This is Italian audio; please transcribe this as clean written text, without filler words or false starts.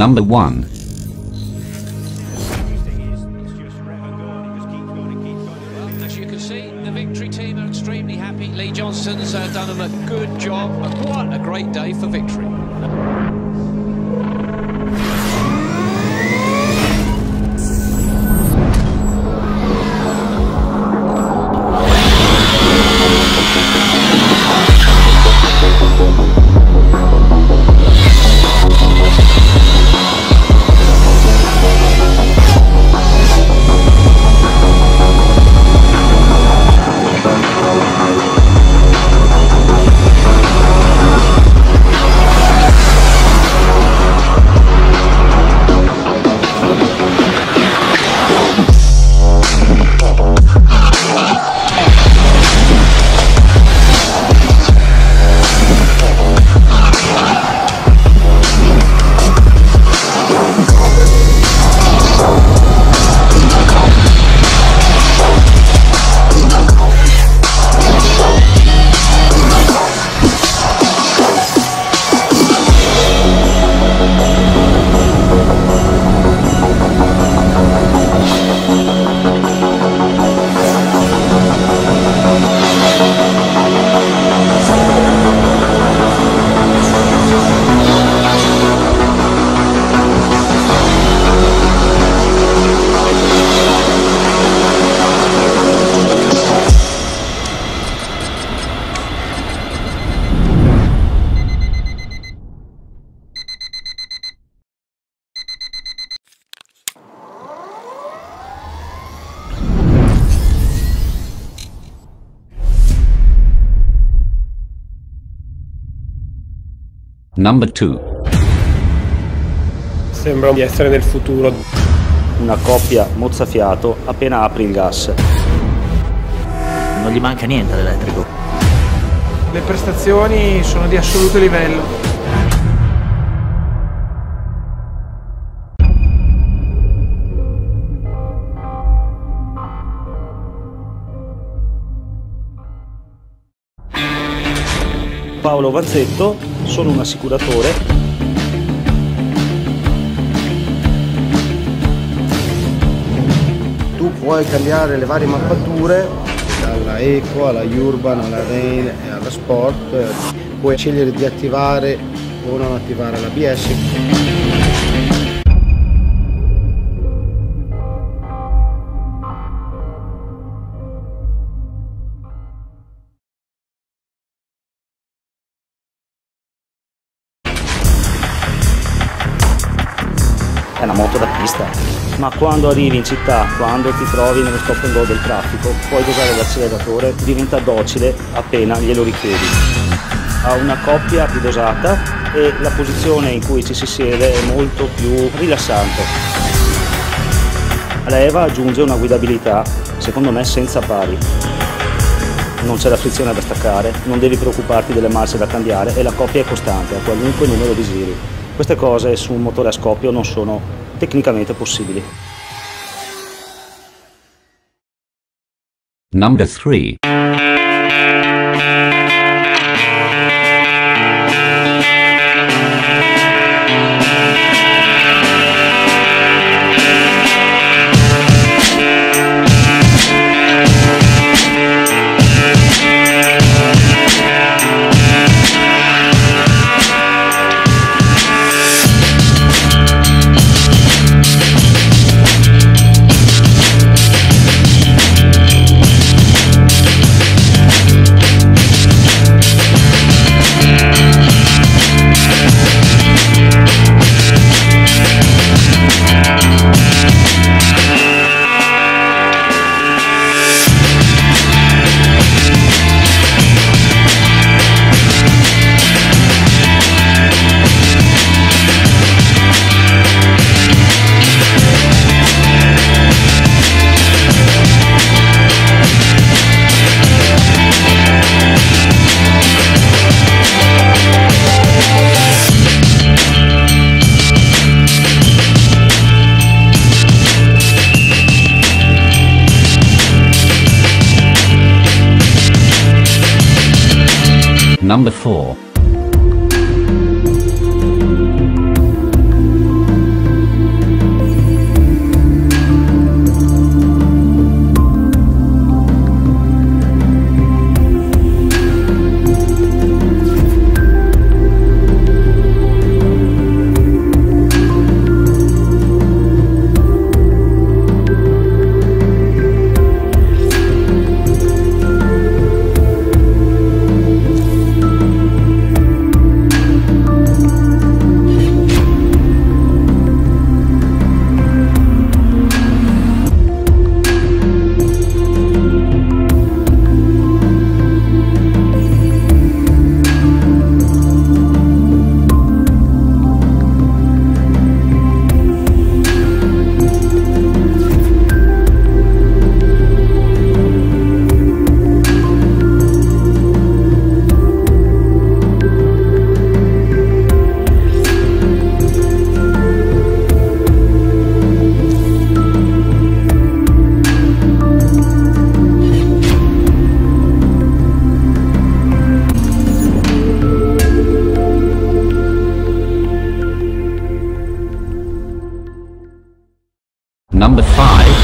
Number 1. As you can see, the victory team are extremely happy. Lee Johnston's done a good job, and what a great day for victory. Number 2. Sembra di essere nel futuro. Una coppia mozzafiato appena apri il gas. Non gli manca niente all'elettrico. Le prestazioni sono di assoluto livello. Paolo Vanzetto. Sono un assicuratore. Tu puoi cambiare le varie mappature, dalla eco alla urban, alla rain e alla sport. Puoi scegliere di attivare o non attivare l'ABS. È una moto da pista, ma quando arrivi in città, quando ti trovi nello stop and go del traffico, puoi usare l'acceleratore, diventa docile appena glielo richiedi. Ha una coppia più dosata e la posizione in cui ci si siede è molto più rilassante. La EVA aggiunge una guidabilità, secondo me, senza pari. Non c'è la frizione da staccare, non devi preoccuparti delle marce da cambiare e la coppia è costante a qualunque numero di giri. Queste cose su un motore a scoppio non sono tecnicamente possibili. Number 3. Number 4. Number 5.